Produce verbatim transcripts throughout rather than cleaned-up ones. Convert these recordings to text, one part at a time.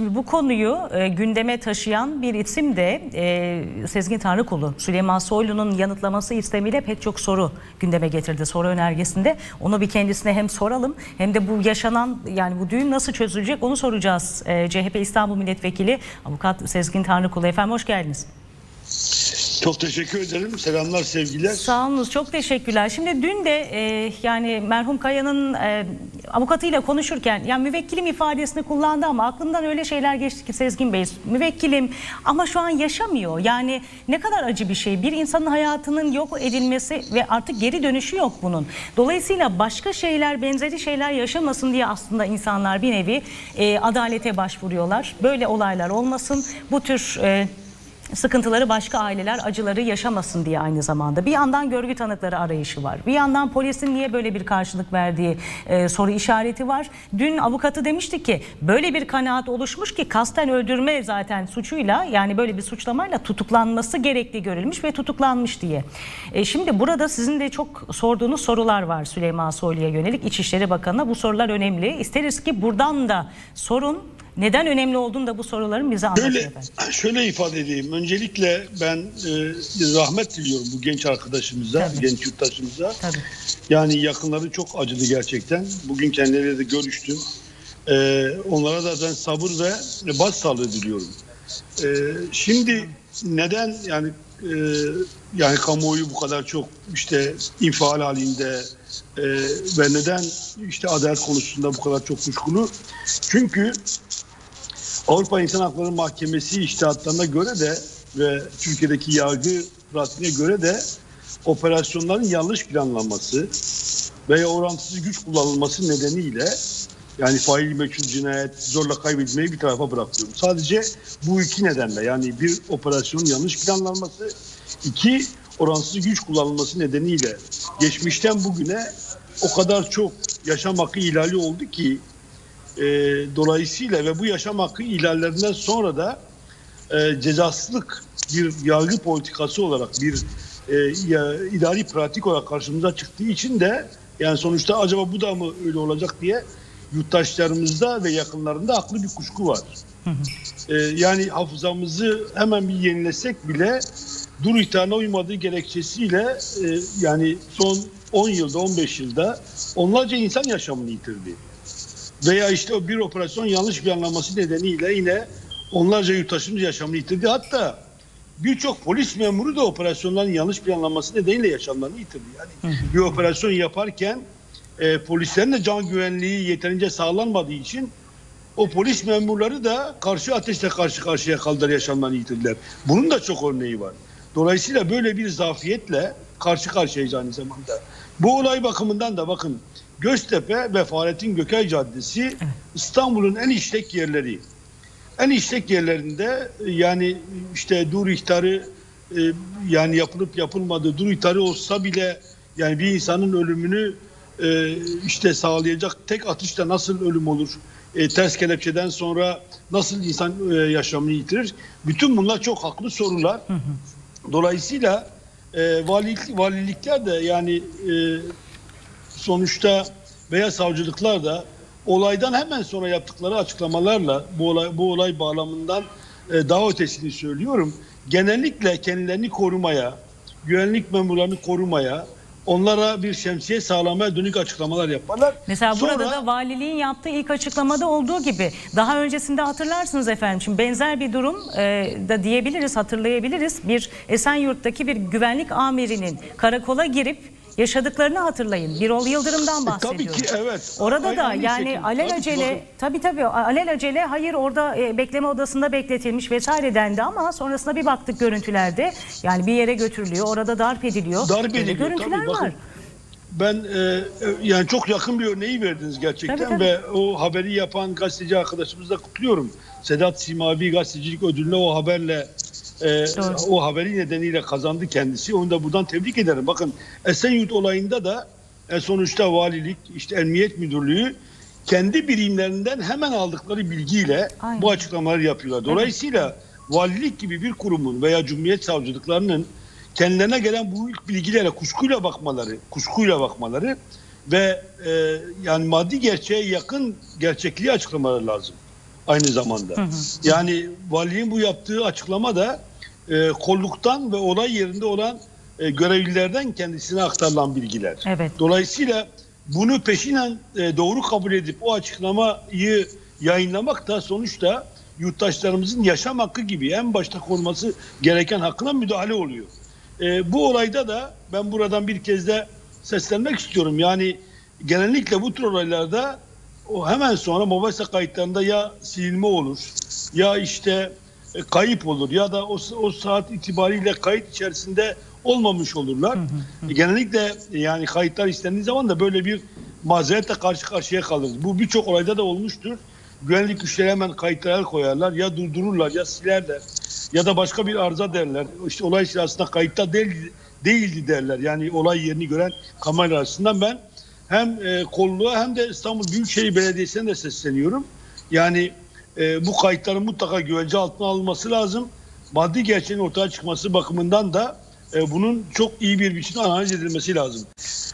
Şimdi bu konuyu e, gündeme taşıyan bir isim de e, Sezgin Tanrıkulu. Süleyman Soylu'nun yanıtlaması istemiyle pek çok soru gündeme getirdi, soru önergesinde. Onu bir kendisine hem soralım hem de bu yaşanan, yani bu düğün nasıl çözülecek onu soracağız. E, C H P İstanbul Milletvekili Avukat Sezgin Tanrıkulu. Efendim hoş geldiniz. Çok teşekkür ederim. Selamlar, sevgiler. Sağolunuz. Çok teşekkürler. Şimdi dün de e, yani merhum Kaya'nın e, avukatıyla konuşurken, yani müvekkilim ifadesini kullandı ama aklımdan öyle şeyler geçti ki Sezgin Bey, müvekkilim ama şu an yaşamıyor. Yani ne kadar acı bir şey. Bir insanın hayatının yok edilmesi ve artık geri dönüşü yok bunun. Dolayısıyla başka şeyler, benzeri şeyler yaşamasın diye aslında insanlar bir nevi e, adalete başvuruyorlar. Böyle olaylar olmasın. Bu tür e, sıkıntıları başka aileler, acıları yaşamasın diye aynı zamanda. Bir yandan görgü tanıkları arayışı var. Bir yandan polisin niye böyle bir karşılık verdiği e, soru işareti var. Dün avukatı demişti ki böyle bir kanaat oluşmuş ki kasten öldürme zaten suçuyla, yani böyle bir suçlamayla tutuklanması gerekli görülmüş ve tutuklanmış diye. E, şimdi burada sizin de çok sorduğunuz sorular var Süleyman Soylu'ya yönelik, İçişleri Bakanı'na. Bu sorular önemli. İsteriz ki buradan da sorun. Neden önemli olduğunu da bu soruların bize anlatın efendim. Şöyle ifade edeyim. Öncelikle ben e, rahmet diliyorum bu genç arkadaşımıza, tabii, genç yurttaşımıza. Tabii. Yani yakınları çok acılı gerçekten. Bugün kendileriyle de görüştüm. E, onlara da ben sabır ve başsağlığı diliyorum. E, şimdi neden yani e, yani kamuoyu bu kadar çok işte infial halinde e, ve neden işte adalet konusunda bu kadar çok kuşkulu? Çünkü Avrupa İnsan Hakları Mahkemesi içtihatlarına göre de ve Türkiye'deki yargı pratiğine göre de operasyonların yanlış planlanması veya orantısız güç kullanılması nedeniyle, yani faili meçhul cinayet, zorla kaybedilmeyi bir tarafa bırakıyorum. Sadece bu iki nedenle, yani bir operasyonun yanlış planlanması, iki orantısız güç kullanılması nedeniyle geçmişten bugüne o kadar çok yaşam hakkı ihlali oldu ki, E, dolayısıyla ve bu yaşam hakkı ihlallerinden sonra da e, cezasızlık bir yargı politikası olarak, bir e, idari pratik olarak karşımıza çıktığı için de, yani sonuçta acaba bu da mı öyle olacak diye yurttaşlarımızda ve yakınlarında haklı bir kuşku var. Hı hı. E, yani hafızamızı hemen bir yenilesek bile dur ihtarına uymadığı gerekçesiyle e, yani son on yılda, on beş yılda onlarca insan yaşamını yitirdi. Veya işte bir operasyon yanlış planlanması nedeniyle yine onlarca yurttaşımız yaşamını yitirdi. Hatta birçok polis memuru da operasyonların yanlış planlanması nedeniyle yaşamlarını yitirdi. Yani bir operasyon yaparken e, polislerin de can güvenliği yeterince sağlanmadığı için o polis memurları da karşı ateşle karşı karşıya kaldılar, yaşamlarını yitirdiler. Bunun da çok örneği var. Dolayısıyla böyle bir zafiyetle karşı karşıyayız aynı zamanda. Bu olay bakımından da bakın, Göztepe ve Fahrettin Gökay Caddesi İstanbul'un en işlek yerleri. En işlek yerlerinde yani işte dur ihtarı, yani yapılıp yapılmadığı, dur ihtarı olsa bile yani bir insanın ölümünü işte sağlayacak tek atışta nasıl ölüm olur? Ters kelepçeden sonra nasıl insan yaşamını yitirir? Bütün bunlar çok haklı sorular. Dolayısıyla valilik, valilikler de yani sonuçta veya savcılıklar da olaydan hemen sonra yaptıkları açıklamalarla bu olay, bu olay bağlamından e, daha ötesini söylüyorum. Genellikle kendilerini korumaya, güvenlik memurlarını korumaya, onlara bir şemsiye sağlamaya dönük açıklamalar yaparlar. Mesela sonra, burada da valiliğin yaptığı ilk açıklamada olduğu gibi, daha öncesinde hatırlarsınız efendim. Şimdi benzer bir durum e, da diyebiliriz, hatırlayabiliriz. Bir Esenyurt'taki bir güvenlik amirinin karakola girip yaşadıklarını hatırlayın. Birol Yıldırım'dan bahsediyoruz. E, tabii ki evet. Orada Aynı da yani alelacele tabii tabii alelacele hayır orada e, bekleme odasında bekletilmiş vesaire dendi ama sonrasında bir baktık görüntülerde, yani bir yere götürülüyor, orada darp ediliyor. Darp ediliyor. Görüntüler tabii, var. Bakın, ben e, yani çok yakın bir örneği verdiniz gerçekten tabii, tabii. Ve o haberi yapan gazeteci arkadaşımızı da kutluyorum. Sedat Simavi gazetecilik ödülüne o haberle Ee, o haberi nedeniyle kazandı kendisi. Onu da buradan tebrik ederim. Bakın Esenyurt olayında da e, sonuçta valilik, işte emniyet müdürlüğü kendi birimlerinden hemen aldıkları bilgiyle Aynen. bu açıklamaları yapıyorlar. Dolayısıyla evet. valilik gibi bir kurumun veya cumhuriyet savcılıklarının kendilerine gelen bu bilgilere kuşkuyla bakmaları, kuşkuyla bakmaları ve e, yani maddi gerçeğe yakın gerçekliği açıklamaları lazım. aynı zamanda. Hı hı. Yani valinin bu yaptığı açıklama da e, kolluktan ve olay yerinde olan e, görevlilerden kendisine aktarılan bilgiler. Evet. Dolayısıyla bunu peşinen e, doğru kabul edip o açıklamayı yayınlamak da sonuçta yurttaşlarımızın yaşam hakkı gibi en başta konması gereken hakkına müdahale oluyor. E, bu olayda da ben buradan bir kez de seslenmek istiyorum. Yani genellikle bu tür olaylarda o hemen sonra MOBESA kayıtlarında ya silinme olur, ya işte e, kayıp olur, ya da o, o saat itibariyle kayıt içerisinde olmamış olurlar. Hı hı hı. E, genellikle yani kayıtlar istendiği zaman da böyle bir mazeretle karşı karşıya kalırız. Bu birçok olayda da olmuştur. Güvenlik güçleri hemen kayıtlara koyarlar, ya durdururlar, ya silerler, ya da başka bir arıza derler. İşte olay sırasında kayıtta değil, değildi derler. Yani olay yerini gören kamera arasından ben hem e, kolluğa hem de İstanbul Büyükşehir Belediyesi'ne de sesleniyorum. Yani e, bu kayıtların mutlaka güvence altına alınması lazım. Maddi gerçeğin ortaya çıkması bakımından da e, bunun çok iyi bir biçimde analiz edilmesi lazım.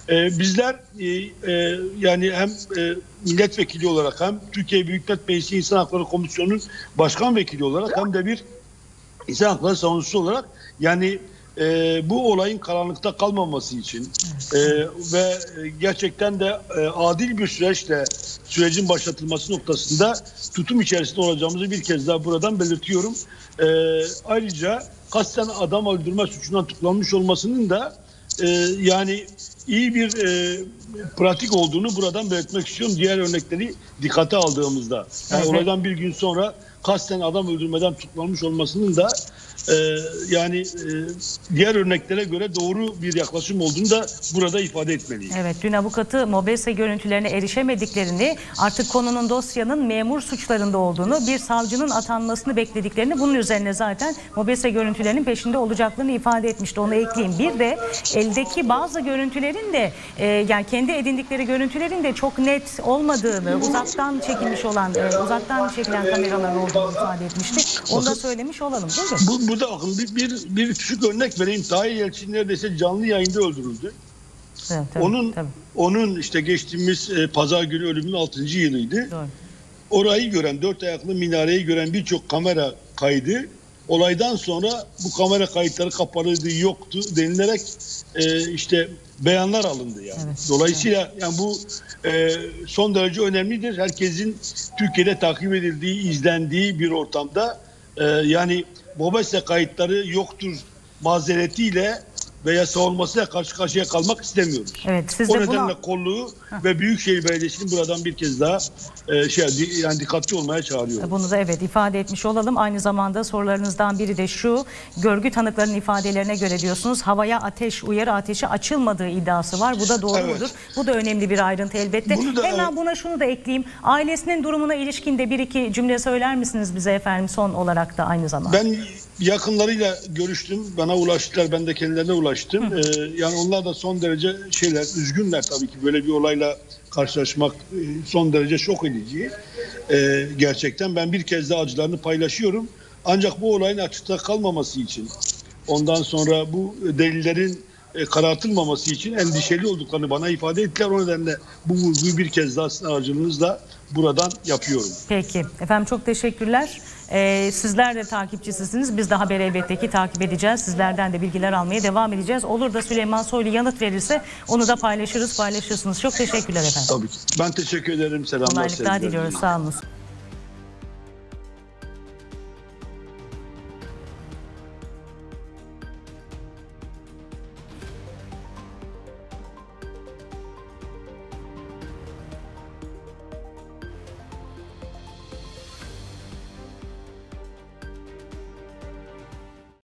E, bizler e, e, yani hem e, milletvekili olarak hem Türkiye Büyük Millet Meclisi İnsan Hakları Komisyonu'nun başkan vekili olarak hem de bir insan hakları savunucusu olarak yani e, bu olayın karanlıkta kalmaması için e, ve gerçekten de e, adil bir süreçle sürecin başlatılması noktasında tutum içerisinde olacağımızı bir kez daha buradan belirtiyorum. E, ayrıca kasten adam öldürme suçundan tutuklanmış olmasının da e, yani iyi bir e, pratik olduğunu buradan belirtmek istiyorum. Diğer örnekleri dikkate aldığımızda. Yani evet. Olaydan bir gün sonra kasten adam öldürmeden tutuklanmış olmasının da e, yani e, diğer örneklere göre doğru bir yaklaşım olduğunu da burada ifade etmeliyim. Evet, dün avukatı MOBESA görüntülerine erişemediklerini, artık konunun dosyanın memur suçlarında olduğunu, bir savcının atanmasını beklediklerini, bunun üzerine zaten MOBESA görüntülerinin peşinde olacaklarını ifade etmişti. Onu ekleyeyim. Bir de eldeki bazı görüntülerin de e, yani kendi edindikleri görüntülerin de çok net olmadığını, uzaktan çekilmiş olan, e, uzaktan çekilen kameralar oldu. ifade etmiştik. Onu da söylemiş olalım, değil mi? Bu, burada bir, bir, bir küçük örnek vereyim. Tahir Yelçin neredeyse canlı yayında öldürüldü. Evet, tabii, onun tabii. onun işte geçtiğimiz e, pazar günü ölümünün altıncı yılıydı. Doğru. Orayı gören, dört ayaklı minareyi gören birçok kamera kaydı. Olaydan sonra bu kamera kayıtları kapalıydı, yoktu denilerek e, işte beyanlar alındı yani. Evet, dolayısıyla evet. yani bu e, son derece önemlidir. Herkesin Türkiye'de takip edildiği, izlendiği bir ortamda e, yani MOBESA kayıtları yoktur mazeretiyle veya savunmasıyla karşı karşıya kalmak istemiyoruz. Evet, siz o nedenle buna... kolluğu Heh. ve Büyükşehir Belediyesi'nin buradan bir kez daha e, şey, yani dikkatli olmaya çağırıyoruz. Bunu da evet ifade etmiş olalım. Aynı zamanda sorularınızdan biri de şu. Görgü tanıklarının ifadelerine göre diyorsunuz havaya ateş, uyarı ateşi açılmadığı iddiası var. Bu da doğru evet. mudur? Bu da önemli bir ayrıntı elbette. Bunu da, Hemen evet. buna şunu da ekleyeyim. Ailesinin durumuna ilişkin de bir iki cümle söyler misiniz bize efendim son olarak da aynı zamanda? Ben yakınlarıyla görüştüm. Bana ulaştılar. Ben de kendilerine ulaştım. Ee, yani onlar da son derece şeyler, üzgünler tabii ki böyle bir olayla karşılaşmak son derece şok edici. Ee, gerçekten ben bir kez daha acılarını paylaşıyorum. Ancak bu olayın açıkta kalmaması için, ondan sonra bu delillerin karartılmaması için endişeli olduklarını bana ifade ettiler. O nedenle bu vurguyu bir kez daha sizin aracılığınızla buradan yapıyorum. Peki. Efendim çok teşekkürler. Ee, sizler de takipçisisiniz. Biz de haberi elbette ki takip edeceğiz. Sizlerden de bilgiler almaya devam edeceğiz. Olur da Süleyman Soylu yanıt verirse onu da paylaşırız, paylaşırsınız. Çok teşekkürler efendim. Tabii ki. Ben teşekkür ederim. Selamlar. Kolaylıklar diliyoruz. Sağ olun.